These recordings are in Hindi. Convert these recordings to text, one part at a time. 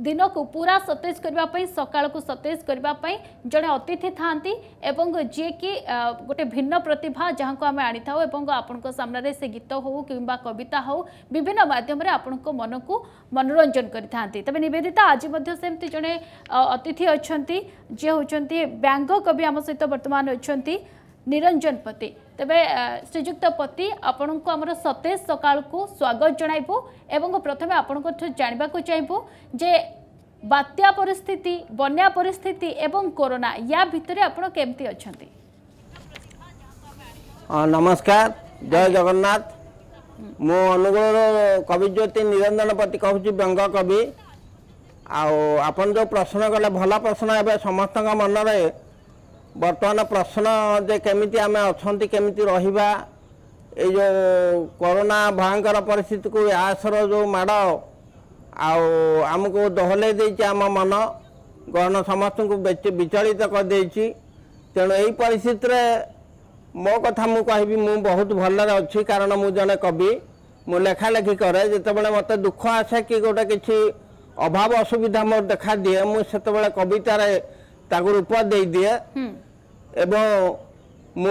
दिन को पूरा सतेज करने सका सतेज करने जड़े अतिथि था जी कि गोटे भिन्न प्रतिभा जहाँ को आम आनी था आपंक सामने से गीत हो कि कविता हो विभिन्न माध्यम आपण मन को मनोरंजन करते तबे निवेदिता आज सेमती जड़े अतिथि अच्छा जी होती व्यंग कवि आम सहित बर्तमान अच्छा निरंजन पति तबे श्रीजुक्त पति आपण को आमर सतेज सकाल को स्वागत जनाइबो एवं प्रथमे आपण जानबा को चाहबो जे बात्या परिस्थिति बन्या परिस्थिति एवं कोरोना या भितरे आपण केमती अछंती। नमस्कार जय जगन्नाथ मो अनुगुण कवि ज्योति निरंजन पति कहूँ व्यंग कवि आपन जो प्रश्न कले भला प्रश्न ए समस्त मन में बर्तमान प्रश्न जे केमिति आम अच्छा केमिति रहिबा ए जो कोरोना भयंकर परिस्थिति को आसर जो माड़ आमको दोहलै देछि आम मन गहन समस्त को विचलित कर देछि तेणु यही परिस्थिति रे मो कथा मु कहबी मु बहुत भल रे अछि कारण मु जने कवि मु लेखा लेखी करे जेतेबेले मते दुख आसे कि गोटे किछि अभाव असुविधा मोर देखा दिए मु सेतेबेले कविता रे ताको रूप दे दिए एवं मु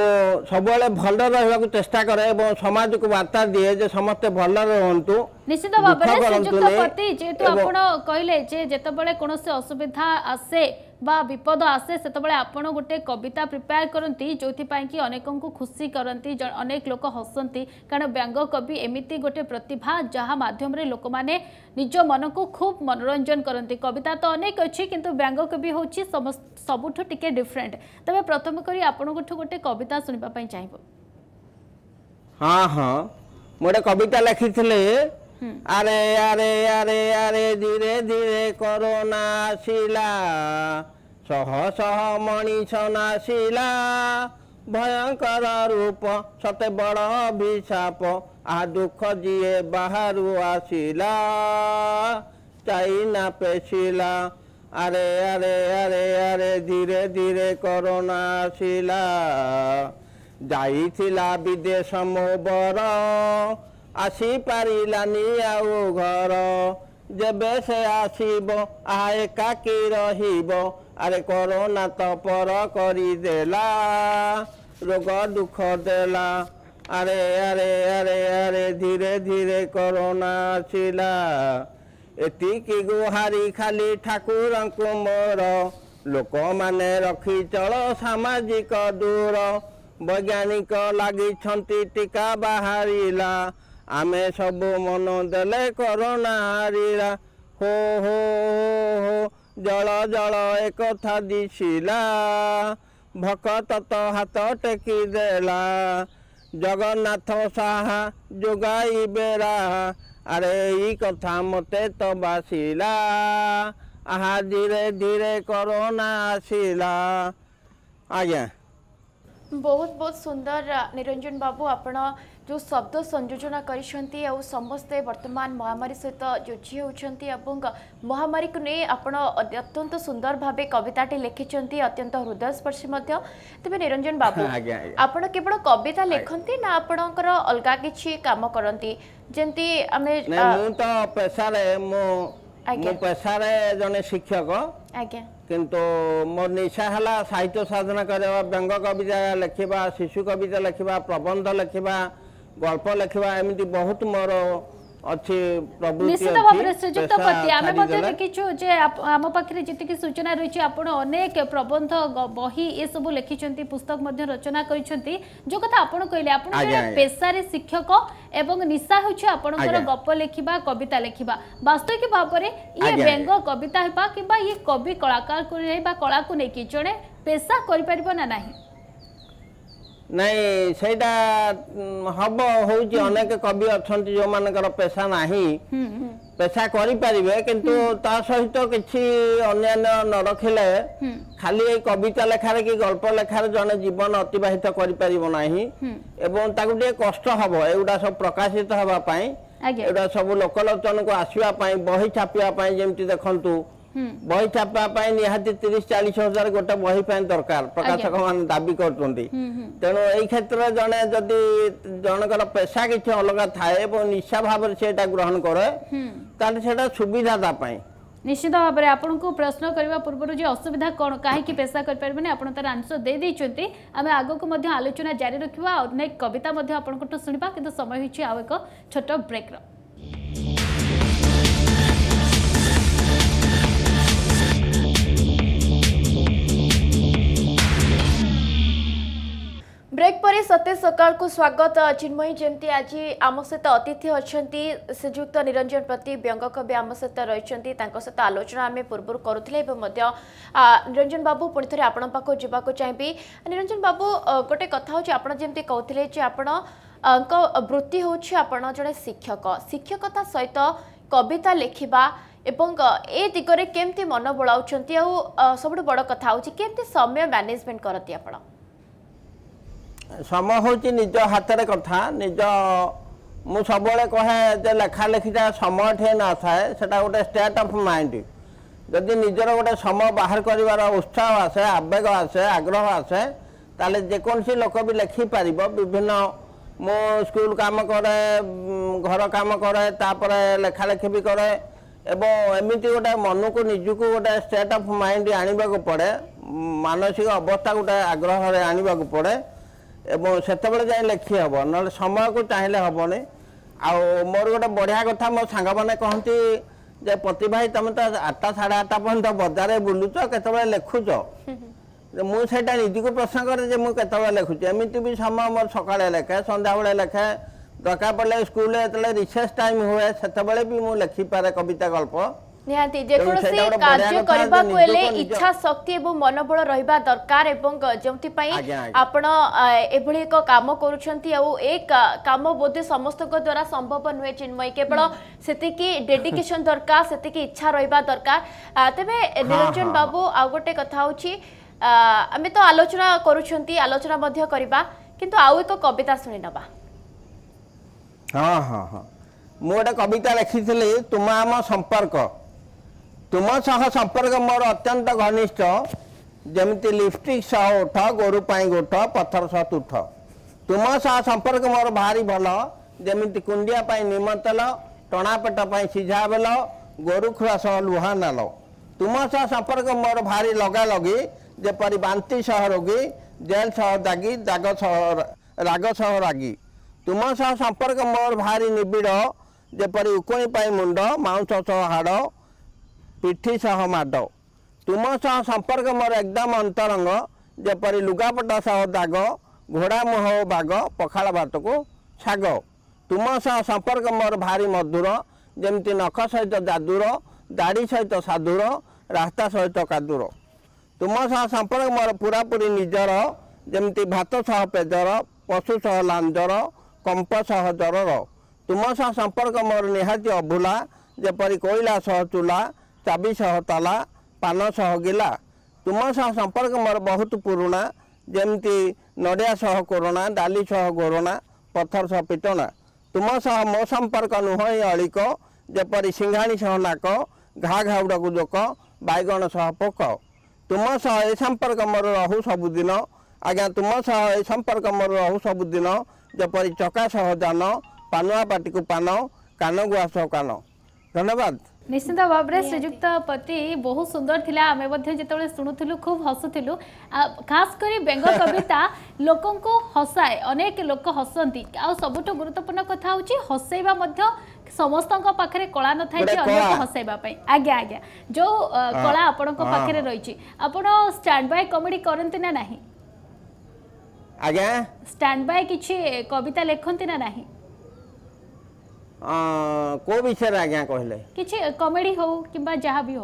सब भल रहा चेष्टा करे एवं समाज को वार्ता दिए जे समस्ते भल रुहतु निश्चित भाव जेहेतु आप कहले जेतबले कौन से असुविधा आसे बा विपद आसे सेतबले आपण गोटे कविता प्रिपेयर करती जो कि अनेकों को खुशी करती अनेक लोक हसती कारण व्यंग कवि एमती गोटे प्रतिभा जहाँ मध्यम लोक मैंने निज मन को खूब मनोरंजन करती कविता तो अनेक अच्छी किंतु व्यंग कवि हूँ सबुठ टिके डिफरेंट तबे प्रथम करी आपण गोटे कविता सुनिबा पई चाहबो। हाँ हाँ मोटे कविता लिखी थी अरे अरे अरे अरे धीरे धीरे कोरोना आसिला शह शह मनीष नासिला भयंकर रूप सते बड़ अभिशाप आ दुख जीए बाहर आसिला चाइना पेशिला अरे अरे अरे अरे धीरे धीरे कोरोना आसिला जाइथिला विदेश मो बर आसी पारिलानी आओ घर जेबे से आसीब आए काकी रहीब अरे कोरोना तो पर करी देला रोग दुख देला अरे अरे अरे अरे धीरे धीरे कोरोना आसिला एतिकी गुहारी खाली ठाकुरंकु मोर लोक माने रखी चलो सामाजिक दूर वैज्ञानिक लगी छंती टीका बाहरिला आमे सब मन देले कोरोना हारिला हो हो हो जल जल एक था दिशिला भकत तो हाथ टेकी देला जगन्नाथ साहा जुगाई बेरा अरे ई कथा मते तो बासिला आहा धीरे धीरे कोरोना आसिला। आज्ञा बहुत बहुत सुंदर निरंजन बाबू आपण जो शब्द संयोजना करिसेंती आ समस्ते वर्तमान महामारी सहित जुझी होती महामारी को नहीं आप अत्यंत सुंदर भाव कविताटे लिखिं अत्यंत हृदयस्पर्शी तेरे निरंजन बाबू आप केवल कविता लेखती ना आपणकर अलग किसी काम करती जमी तो पेशारे जने शिक्षक आज्ञा किंतु मो निशा है साहित्य साधना करवा व्यंग कविता लिखा शिशु कविता लिखा प्रबंध लिखा गल्प लिखा एमती बहुत मोर अच्छी निश्चित भाव श्रीजुक्त पति आम देखीचु जे आम पाखे जी सूचना रही अनेक प्रबंध बही ये सब लिखिं पुस्तक रचना करो कथा आप कहले आप पेशारे शिक्षक एवं निशा होकर गप लिखा कविता लिखा वास्तविक भाव में ये व्यंग कविता कि ये कवि कलाकार कला को लेकिन जड़े पेशा करना ना नहीं सहीटा हम होनेक कवि अच्छा जो मान पेशा ना पेशा करें किंतु ता सहित किसी अन्यान्य न रखिले खाली कविता लेखार कि गल्प लेखार जन जीवन अतिबाहित करना एवं ताकू टे कष्ट हम एगुड़ा सब प्रकाशित होगापाई एगुड़ा सब लोकलोचन को आसवाई बही छापा जमी देखु बही छापाई निहाती 30-40 हजार गोटे बही दरकार प्रकाशक मान दाबी करते तेणु यही क्षेत्र में जड़े जदि जनकर पेशा किसी अलग थाए निशा भाव से ग्रहण करे सुविधा तापाई निश्चित भाव में आपको प्रश्न करने पूर्व जो असुविधा कौन कहीं पेशा करें आप तार आंसर दे देते आम आग को आलोचना जारी रखा अनेक कविता आपंठू शुणा कि समय हो आउ एक छोट ब्रेक्र ब्रेक पर सतेज सकाळ को स्वागत चिन्मयी जमी आज आम सहित अतिथि अच्छा श्रीजुक्त निरंजन पति व्यंगकवि आम सहित रही सहित आलोचना आम पूर्व करुले निरंजन बाबू पुणी थे आपण पाक जावाक चाहिए। निरंजन बाबू गोटे कथा होती जमी कहते वृत्ति हूँ आपड़ जड़े शिक्षक शिक्षकता सहित कविता लेखिबा ए दिगरे केमती मन बलाउछंती सबुठ बड़ कथा होची केमती समय मैनेजमेंट करती आपण समय हूँ निज हाथ कथा निज मु सब कहे लेखालेखीटा समय ठे न थाए से गोटे स्टेट ऑफ माइंड जदि निजर गोटे समय बाहर कर उत्साह आसे आवेग आसे आग्रह आसे ताले जेकोसी लोक भी लेखिपार विभिन्न मु स्कूल काम करे घर काम करे तापर लेखालेखी भी करे एवं एमती गोटे मन को निजक गोटे स्टेट ऑफ माइंड आने पड़े मानसिक अवस्था गोटे आग्रह आने पड़े एवं सेतबेले जाए लेखी हम ना समय को चाहले हेनी आर गोटे बढ़िया कथा मो सांग मैंने कहती जे पति भाई तुम तो 8टा साढ़े 8टा पर्यटन बजार बुलुच के लेखुच मुझे निजी प्रश्न कैसे मुझे लेखुच एमती भी समय मोर सकाले लेखे संध्या बेले लेखे दरकार पड़े स्कूल जो रिसेस टाइम हुए से भी मुझे लेखिपे कविता गल्प निहांती जेकोसी कार्य करबा को ले इच्छा शक्ति एवं मनोबल रहिबा दरकार एवं जमति पई आपण एभली एक काम करूछंती आ एक काम बोधे समस्त को द्वारा संभव नहे चिन्मय केवल सेति की डेडिकेशन दरकार सेति की इच्छा रहिबा दरकार। तबे निरंजन बाबू आ गोटे कथा होची आमे तो आलोचना करूछंती आलोचना मध्य करबा किंतु आ एक कविता सुनि नबा। हां हां हां मो एक कविता लिखी थी तुम आम संपर्क तुम सह संपर्क मोर अत्यंत घनिष्ठ जमी लिपस्टिक सह उठ गोरुपाई गोठ पथर सह तुठ तुम सह संपर्क मोर भारी भल जमी कुंडिया निम तेल टणापेट सीझा बेल गोरुखुआ सह लुहा नाल तुम सह संपर्क मोर भारी लगा लगी जेपरी बांति सह रोगी जेल सह दागी दाग सह राग सह रागी तुम सह संपर्क मोर भारी निबिड़ जेपरी उकोणी मुंड माउंस सह हाड़ पिठी सह माड तुम सह संपर्क मोर एकदम अंतरंग जेपरी लुगापटा सह दाग घोड़ा मुह बाग पखाड़ भात को छाग तुम सह संपर्क मोर भारी मधुर जमी नख सहित जादूर दाढ़ी सहित साधुर रास्ता सहित कादूर तुम सह संपर्क मोर पूरापूरी निजर जमी भात सह पेजर पशु सह लांजर कंप सह जरर तुम सह संपर्क मोर निहाती अभुला जेपरी कोईला सह चूला चाबी सह ताला पान सह गिला तुम सह संपर्क मोर बहुत पुराणा जमी नड़िया सह कोरोना डाली सह गोरणा पथर सह पिटना तुम सह मो संपर्क नुहई अलिक जेपरी सिंघाणी सह नाक घा घाउड़ा को जोक बैगण सह पोक तुम सह ए संपर्क मोर रहू सबुदिन आज्ञा तुम सह ए संपर्क मोर रहू सबुदिन जेपरी चका सह जान पानुआ पाटी को पान कान गुआ सह कान। धन्यवाद। निश्चित भाव में श्रीजुक्त पति बहुत सुंदर थिला आमे मध्य जेतबेले सुणुथिलु खूब हसुथिलु खास करी व्यंग कविता लोकों को हसाए अनेक लोक हसंती आ सबुठो गुरुत्वपूर्ण कथा होची हसैबा मध्य समस्तन को पाखरे कला न थाई जे अनेक हसैबा पई आज्ञा आज्ञा जो कला आपन को पाखरे रहिची आपन स्टैंड बाय कॉमेडी करंती ना नाही आज्ञा स्टैंड बाय किछि कविता लेखंती ना नाही को विषय आज्ञा कहले किछि कॉमेडी हो किबा जहा भी हो।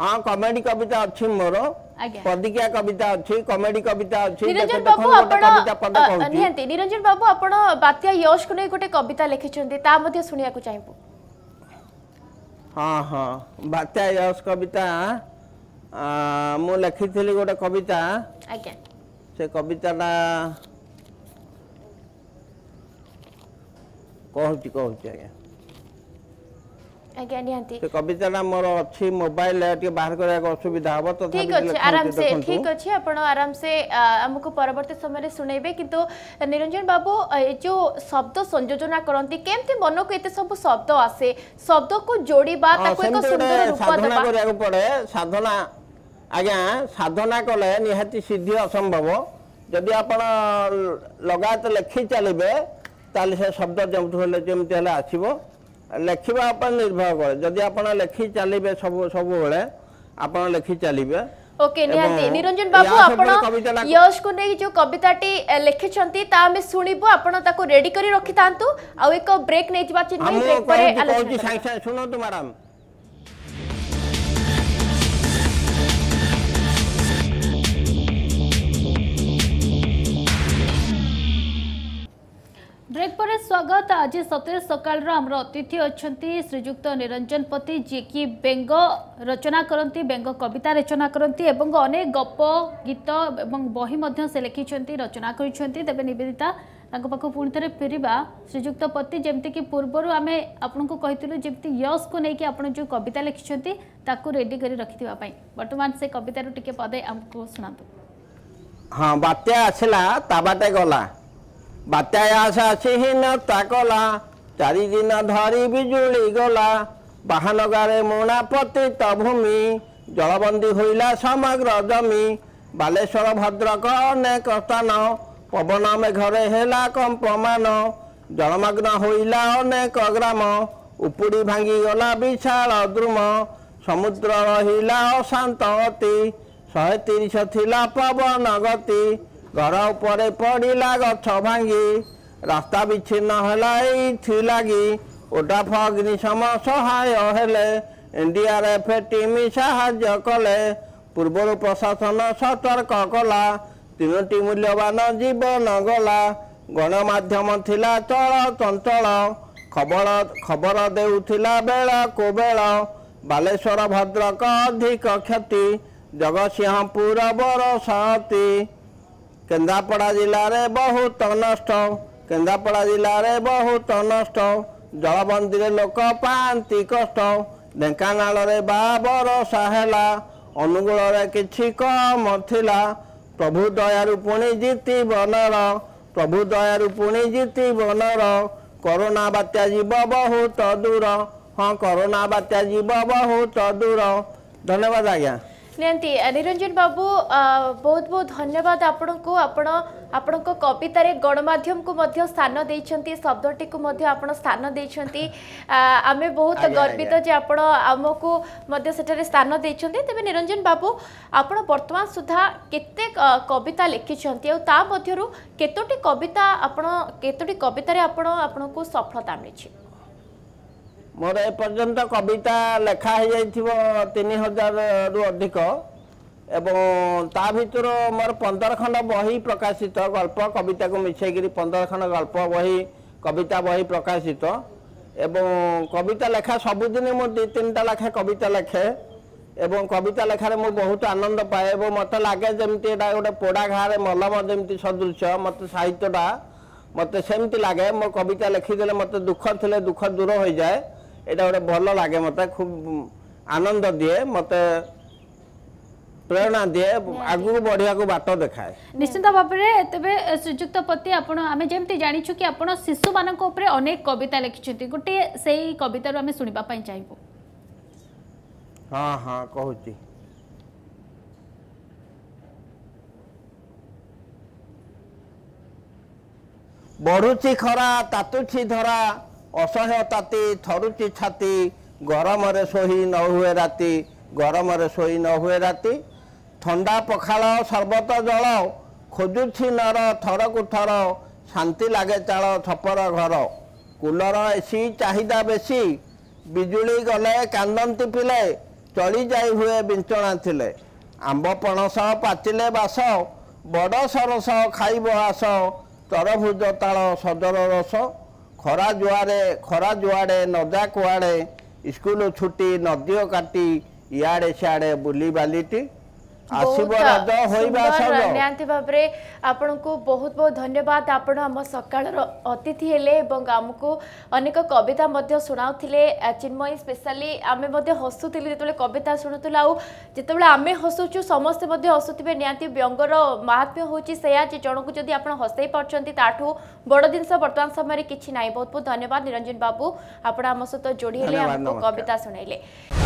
हां कॉमेडी कविता अछि मोर पदिकिया कविता अछि कॉमेडी कविता अछि। निरंजन बाबू आपण निहंती निरंजन बाबू आपण बात्या यश को नै गोटे कविता लिखिछन्ती ता मध्ये सुनिया को चाहिबो। हां हां बात्या यश कविता मो लिखिथिली गोटे कविता आज्ञा से कविता ना कहूँ कहूँ आज्ञा आगे निहांती तो कविता ना मोर अछि मोबाइल रे बाहर करे असुविधा हो तो ठीक अछि आराम से ठीक अछि आपण आराम से हमको परवर्ती समय रे सुनेबे किंतु निरंजन बाबू जो शब्द संयोजना करंती केमते मन को एते सब शब्द आसे शब्द को जोड़ीबा ताको एक सुंदर रूप देबा साधना करे पड़े साधना आगे साधना कले निहांती सिद्धि असंभव यदि आपण लगात लेखि चलेबे ताले से शब्द जमते हले आसीबो लेखिबा अपन निर्भर करे जदि आपण लेखि चलिबे सब सब बेले आपण लेखि चलिबे ओके निहांती निरंजन बाबू आपण यश को नै जो कविताटी लेखि छंती ता में सुनिबो आपण ताको रेडी करी रखि तांतु आ एक ब्रेक नै जिबा चिन्ह ब्रेक परे आलोचना सुनो तो मैडम ब्रेक पर स्वागत आज सतेज सकाल आमर अतिथि अच्छा श्रीजुक्त निरंजन पति जी की व्यंग रचना करती व्यंग कविता रचना करती एवं अनेक गप गीत एवं बही मध्य से लिखि रचना करे निवेदिता पाख पुणी थे फेरवा श्रीजुक्त पति जमीक पूर्वर आम आपण को कहूँ जमी यश को लेकिन आप जो कविता लिखिं रेडी कर रखिथापी बर्तमान से कवित टे पदे आमको शुणु हाँ बात्या आसला ताबाटे गला बात्यासीन ताकला चारिदिन धरी बिजुली गला बाहानगारे मुणा पतित भूमि जलबंदी होइला समग्र जमी बालेश्वर भद्रक अनेक स्थान पवन मेघरे हेला कंपमान जलमग्न होइला अनेक ग्राम उपुड़ी भांगी गला विशाल द्रुम समुद्र रहिला अशांत अति 130 थिला पवन गति घर उपरे पड़ा गछ भांगी रास्ता विच्छिन्न होगी ओडाफ अग्निशम सहाय हेले एनडीआरएफ टीम साहाय्य कले पूर्वर प्रशासन सतर्क कला तीनोटी मूल्यवान जीवन गला गणमाध्यम थिला चल चंचल खबर खबर देउथिला बेला को बेला बालेश्वर भद्रक अधिक क्षति जगतसिंहपुर बरसाती केन्द्रापड़ा जिला रे बहुत नष्ट केन्द्रापड़ा जिला रे बहुत नष्ट जलबंदी रे लोक पांति कष्ट ढेंकानाल रे बरसा हेला अनुगुल रे किछि कम थिला प्रभु दयारु पुणी जीति बनर प्रभु दयारु पुणी जीति बनर कोरोना बात्या जीव बहुत दूर हाँ कोरोना बात्या जीव बहुत दूर धन्यवाद आज्ञा निरंजन बाबू बहुत बहुत धन्यवाद आपण को आपण को कविता रे गणमाध्यम को मध्य स्थान देइछंती शब्दटी को मध्य आपण स्थान देइछंती आमे बहुत गर्वित जे आपण हमको मध्य सेटारे स्थान देइछंती तबे निरंजन बाबू आपण वर्तमान सुधा केते कविता लिखिछंती और ता मध्यरु केतोटी कविता आपण केतोटी कविता रे आपण आपण को सफलता मिलिछि मोर एपर्यंत कविता लेखा हो जा 3000 रु अधिक एवं ता भर मोर 15 खंड बही प्रकाशित गल्प कविता को मिसेक 15 खंड गल्प बही कविता बही प्रकाशित एवं कविता लेखा सबुदिन मो 2-3टा लेखा कविता लेखे एवं कविता लेखार मुझे बहुत आनंद पाए मत लगे जमी गोटे पोड़ा घारे मलम जमी सदृश मत साहित्यटा मत सेमती लगे मो कविता लेखिदेले मत दुख थे दुख दूर हो जाए एटा गोटे भल लागे मते खूब आनंद दिए मते प्रेरणा दिए आगु बढ़िया को बाट देखाए निश्चित भाव में तेरे श्रीजुक्त पति आपण आमे जेमते जानिछु कि आपण शिशु मानक ऊपर अनेक कविता लिखिछथि गोटे सेही कविता रो आमे सुनिबा पई चाहबो हां हां कहूची बढ़ुची खरा तातुची धरा असह्य ताती थरुची छाती गरम रे सोई न हुए राती गरम रे सोई न हुए राती ठंडा पखाल सर्बत जल खोजुची नर थरकु थर शांति लागे चाल छपर घर कूलर एसी चाहिदा बेसी बिजुली गले कांदंती पिले चली जाई हुए बिंचणा थिले आंब पणस पाचिले बास बड़ सरस खाइब आस तरभुज ताल सदर रस खरा जुआड़े नदा कुआड़े स्कूल छुट्टी नदी काटी इे सियाड़े बुली बालीटी निहांती भाबरे आपनको बहुत बहुत धन्यवाद। आपण आम सकाळर अतिथि हेले एवं आमको अनेक कविता मध्ये सुनाउथिले चिन्मय स्पेशली आमे मध्ये हसुथिले जेतेबेले कविता सुनुथुला आउ जेतेबेले आमे हसुचु समस्त मध्ये हसुथिबे। निहांती व्यंगर महत्व होची सेया जे जणको जदी आपण हसई पडचंती ताठो बड दिनस वर्तमान समय रे किछि नाही। बहुत बहुत धन्यवाद निरंजन बाबू आपण आम सहित जोडी हेले आमको कविता सुनाइले।